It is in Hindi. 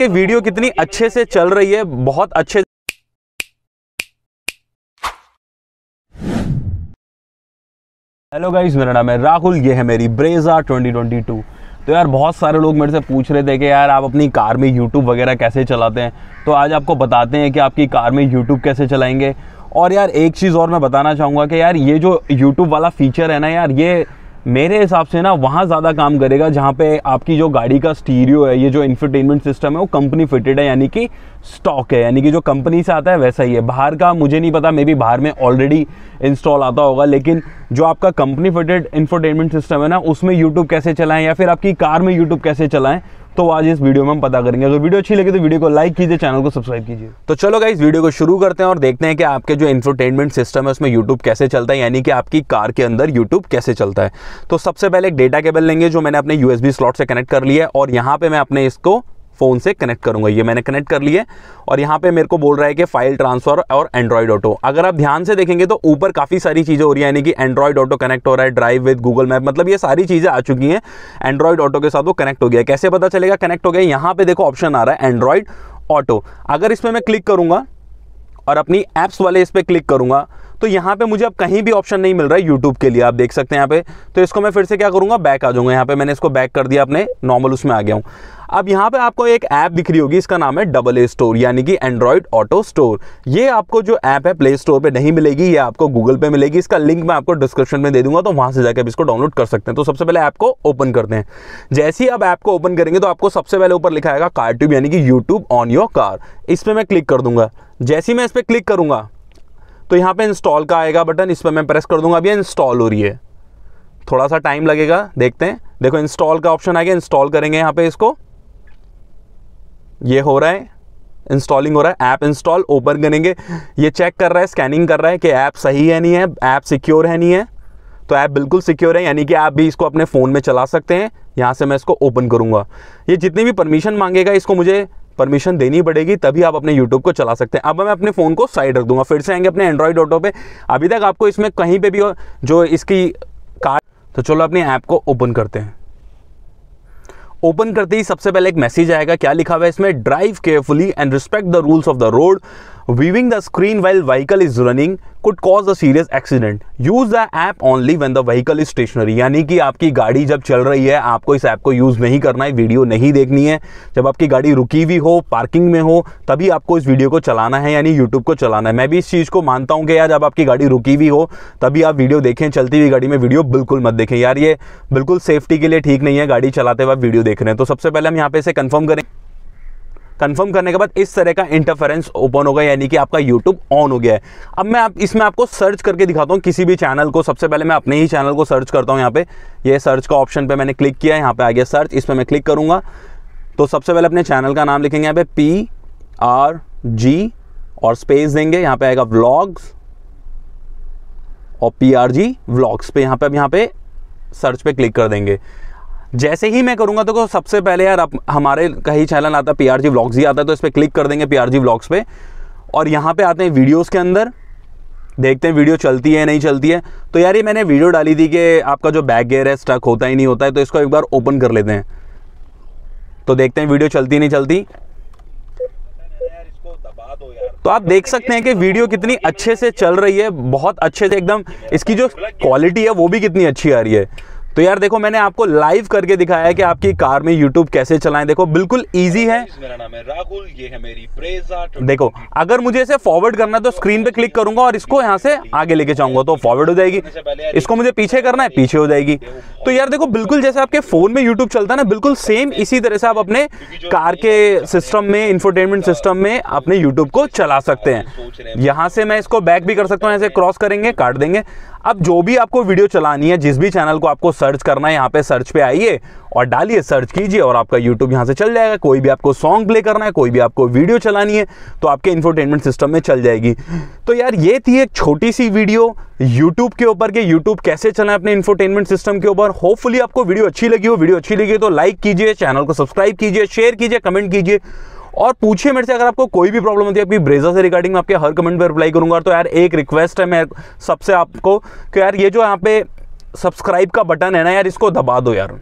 कि वीडियो कितनी अच्छे से चल रही है, बहुत अच्छे। हेलो गाइस, मेरा नाम है राहुल, ये है मेरी ब्रेजा 2022। तो यार बहुत सारे लोग मेरे से पूछ रहे थे कि यार आप अपनी कार में यूट्यूब वगैरह कैसे चलाते हैं, तो आज आपको बताते हैं कि आपकी कार में यूट्यूब कैसे चलाएंगे। और यार एक चीज़ और मैं बताना चाहूँगा कि यार ये जो यूट्यूब वाला फीचर है ना यार, ये मेरे हिसाब से ना वहाँ ज़्यादा काम करेगा जहाँ पे आपकी जो गाड़ी का स्टीरियो है, ये जो इंफरटेनमेंट सिस्टम है वो कंपनी फिटेड है, यानी कि स्टॉक है, यानी कि जो कंपनी से आता है वैसा ही है। बाहर का मुझे नहीं पता, मे बी बाहर में ऑलरेडी इंस्टॉल आता होगा, लेकिन जो आपका कंपनी फिटेड इंफरटेनमेंट सिस्टम है ना, उसमें यूट्यूब कैसे चलाएँ या फिर आपकी कार में यूट्यूब कैसे चलाएँ, तो आज इस वीडियो में हम पता करेंगे। अगर वीडियो अच्छी लगे तो वीडियो को लाइक कीजिए, चैनल को सब्सक्राइब कीजिए। तो चलो गाइस वीडियो को शुरू करते हैं और देखते हैं कि आपके जो इंफरटेनमेंट सिस्टम है उसमें यूट्यूब कैसे चलता है, यानी कि आपकी कार के अंदर यूट्यूब कैसे चलता है। तो सबसे पहले एक डेटा केबल लेंगे जो मैंने अपने USB स्लॉट से कनेक्ट कर लिया है, और यहाँ पे मैं अपने इसको फ़ोन से कनेक्ट करूंगा। ये मैंने कनेक्ट कर लिया है और यहाँ पे मेरे को बोल रहा है कि फाइल ट्रांसफ़र और एंड्रॉइड ऑटो। अगर आप ध्यान से देखेंगे तो ऊपर काफ़ी सारी चीज़ें हो रही है, यानी कि एंड्रॉइड ऑटो कनेक्ट हो रहा है, ड्राइव विद गूगल मैप, मतलब ये सारी चीज़ें आ चुकी हैं। एंड्रॉइड ऑटो के साथ वो कनेक्ट हो गया। कैसे पता चलेगा कनेक्ट हो गया? यहाँ पर देखो ऑप्शन आ रहा है एंड्रॉइड ऑटो। अगर इसमें मैं क्लिक करूँगा और अपनी ऐप्स वाले इस पर क्लिक करूँगा तो यहाँ पे मुझे अब कहीं भी ऑप्शन नहीं मिल रहा है यूट्यूब के लिए, आप देख सकते हैं यहाँ पे। तो इसको मैं फिर से क्या करूँगा, बैक आ जाऊँगा। यहाँ पे मैंने इसको बैक कर दिया, अपने नॉर्मल उसमें आ गया हूँ। अब यहाँ पे आपको एक ऐप दिख रही होगी, इसका नाम है AA स्टोर, यानी कि एंड्रॉइड ऑटो स्टोर। ये आपको जो ऐप है प्ले स्टोर पे नहीं मिलेगी, ये आपको गूगल पे मिलेगी। इसका लिंक मैं आपको डिस्क्रिप्शन में दे दूंगा, तो वहाँ से जाकर आप इसको डाउनलोड कर सकते हैं। तो सबसे पहले ऐप को ओपन करते हैं। जैसे ही आप ऐप को ओपन करेंगे तो आपको सबसे पहले ऊपर लिखा आएगा CarTube, यानी कि यूट्यूब ऑन योर कार। इस पर मैं क्लिक कर दूंगा। जैसे ही मैं इस पर क्लिक करूँगा तो यहाँ पे इंस्टॉल का आएगा बटन, इस पर मैं प्रेस कर दूंगा। अब ये इंस्टॉल हो रही है, थोड़ा सा टाइम लगेगा, देखते हैं। देखो इंस्टॉल का ऑप्शन आ गया, इंस्टॉल करेंगे यहाँ पे इसको। ये हो रहा है, इंस्टॉलिंग हो रहा है, ऐप इंस्टॉल ओपन करेंगे। ये चेक कर रहा है, स्कैनिंग कर रहा है कि ऐप सही है नहीं है, ऐप सिक्योर है नहीं है। तो ऐप बिल्कुल सिक्योर है, यानी कि आप भी इसको अपने फ़ोन में चला सकते हैं। यहाँ से मैं इसको ओपन करूँगा। ये जितनी भी परमिशन मांगेगा इसको मुझे परमिशन देनी पड़ेगी, तभी आप अपने YouTube को चला सकते हैं। अब मैं अपने फ़ोन को साइड रख दूंगा, फिर से आएंगे अपने एंड्रॉइड ऑटो पे। अभी तक आपको इसमें कहीं पे भी जो इसकी कार, तो चलो अपने ऐप को ओपन करते हैं। ओपन करते ही सबसे पहले एक मैसेज आएगा, क्या लिखा हुआ है इसमें, drive carefully and respect the rules of the road, viewing the screen while vehicle is running could cause a serious accident, use the app only when the vehicle is stationary। यानी कि आपकी गाड़ी जब चल रही है आपको इस ऐप को यूज़ नहीं करना है, वीडियो नहीं देखनी है। जब आपकी गाड़ी रुकी हुई हो, पार्किंग में हो, तभी आपको इस वीडियो को चलाना है, यानी यूट्यूब को चलाना है। मैं भी इस चीज़ को मानता हूँ कि यार जब आपकी गाड़ी रुकी हुई हो तभी आप वीडियो देखें, चलती हुई गाड़ी में वीडियो बिल्कुल मत देखें यार, ये बिल्कुल सेफ्टी के लिए ठीक नहीं है, गाड़ी चलाते हुए आप वीडियो देख रहे हैं। तो सबसे पहले हम यहाँ पे इसे कन्फर्म करें। कंफर्म करने के बाद इस तरह का इंटरफेरेंस ओपन होगा, यानी कि आपका यूट्यूब ऑन हो गया है। अब मैं इसमें आपको सर्च करके दिखाता हूँ किसी भी चैनल को। सबसे पहले मैं अपने ही चैनल को सर्च करता हूँ। यहाँ पे ये सर्च का ऑप्शन पे मैंने क्लिक किया, यहाँ पे आ गया सर्च, इस पर मैं क्लिक करूँगा। तो सबसे पहले अपने चैनल का नाम लिखेंगे यहाँ पे, PRG और स्पेस देंगे, यहाँ पे आएगा व्लॉग्स और PRG व्लॉग्स पे यहाँ पे। अब यहाँ पे सर्च पे क्लिक कर देंगे। जैसे ही मैं करूँगा तो सबसे पहले यार हमारे कहीं चैनल आता है PRG व्लॉग्स ही आता है, तो इस पर क्लिक कर देंगे PRG व्लॉग्स पे। और यहाँ पे आते हैं वीडियोस के अंदर, देखते हैं वीडियो चलती है नहीं चलती है। तो यार ये मैंने वीडियो डाली थी कि आपका जो बैक गियर है स्टक होता ही नहीं होता है, तो इसको एक बार ओपन कर लेते हैं, तो देखते हैं वीडियो चलती नहीं चलती। तो आप देख सकते हैं कि वीडियो कितनी अच्छे से चल रही है, बहुत अच्छे से एकदम। इसकी जो क्वालिटी है वो भी कितनी अच्छी आ रही है। तो यार देखो मैंने आपको लाइव करके दिखाया है कि आपकी कार में यूट्यूब कैसे चलाएं। देखो बिल्कुल इजी है। मेरा नाम है राहुल, ये है मेरी ब्रेजा। देखो अगर मुझे इसे फॉरवर्ड करना है तो स्क्रीन पे क्लिक करूंगा और इसको यहाँ से आगे लेके जाऊंगा तो फॉरवर्ड हो जाएगी। इसको मुझे पीछे करना है, पीछे हो जाएगी। तो यार देखो बिल्कुल जैसे आपके फोन में यूट्यूब चलता है ना, बिल्कुल सेम इसी तरह से आप अपने कार के सिस्टम में, इंफोटेनमेंट सिस्टम में अपने यूट्यूब को चला सकते हैं। यहाँ से मैं इसको बैक भी कर सकता हूँ, ऐसे क्रॉस करेंगे, काट देंगे। अब जो भी आपको वीडियो चलानी है, जिस भी चैनल को आपको सर्च करना है, यहाँ पे सर्च पे आइए और डालिए, सर्च कीजिए और आपका यूट्यूब यहाँ से चल जाएगा। कोई भी आपको सॉन्ग प्ले करना है, कोई भी आपको वीडियो चलानी है, तो आपके इंफोटेनमेंट सिस्टम में चल जाएगी। तो यार ये थी एक छोटी सी वीडियो यूट्यूब के ऊपर कि यूट्यूब कैसे चलाएं अपने इंफोटेनमेंट सिस्टम के ऊपर। होपफुली आपको वीडियो अच्छी लगी हो। वीडियो अच्छी लगी तो लाइक कीजिए, चैनल को सब्सक्राइब कीजिए, शेयर कीजिए, कमेंट कीजिए और पूछिए मेरे से अगर आपको कोई भी प्रॉब्लम होती है आपकी ब्रेजा से रिगार्डिंग। मैं आपके हर कमेंट पर रिप्लाई करूंगा। तो यार एक रिक्वेस्ट है मैं सबसे आपको कि यार ये जो यहाँ पे सब्सक्राइब का बटन है ना यार, इसको दबा दो यार।